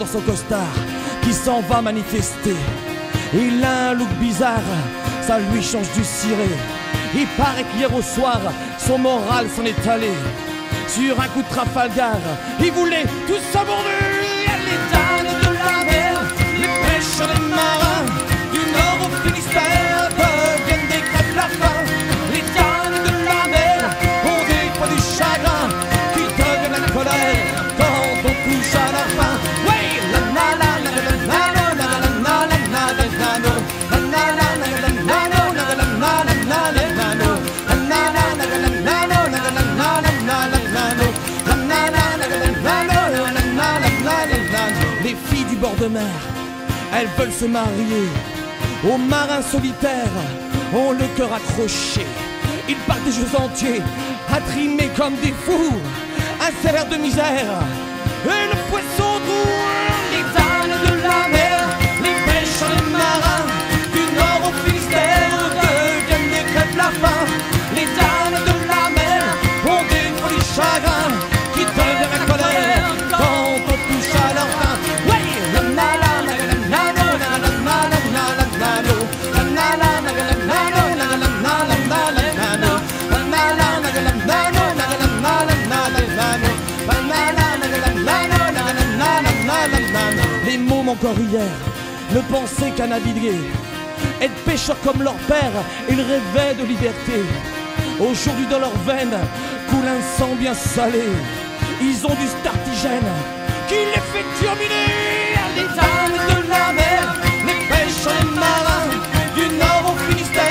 dans son costard qui s'en va manifester. Il a un look bizarre, ça lui change du ciré. Il paraît qu'hier au soir, son moral s'en est allé. Sur un coup de Trafalgar, il voulait tous s'aborder. Les ânes de la mer, les pêcheurs, les marins, du nord au Finistère, deviennent des crêpes la faim. Les ânes de la mer ont des poids du chagrin qui deviennent la colère quand on touche à la fin. Les filles du bord de mer, elles veulent se marier. Aux marins solitaires, ont le cœur accroché. Ils partent des jeux entiers, à trimer comme des fous, un salaire de misère et le poisson doux. Les ânes de la mer, les pêcheurs, les marins, du nord au Finistère, deviennent des crêpes la faim. Les ânes de la mer ont des folies chagrins qui deviennent la colère quand on touche à leur fin. Les mômes encore hier ne pensaient qu'à naviguer, être pêcheurs comme leur père, ils rêvaient de liberté. Aujourd'hui dans leurs veines coule un sang bien salé, ils ont du startigène qui les fait turbiner. Les ânes de la mer, les pêcheurs, les marins, du nord au Finistère,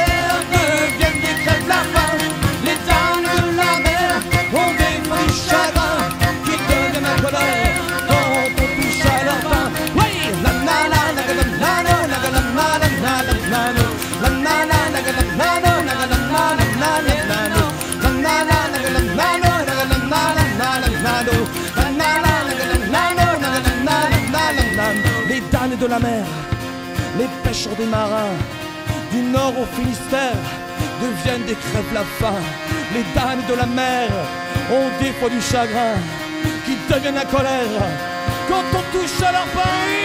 deviennent des crêpes la faim. Les ânes de la mer ont des folies du chagrin qui donnent ma colère. Les damnés de la mer, les pêcheurs des marins, du nord au Finistère, deviennent des crêpes la faim. Les damnés de la mer ont des fois du chagrin qui deviennent la colère quand on touche à leur pain.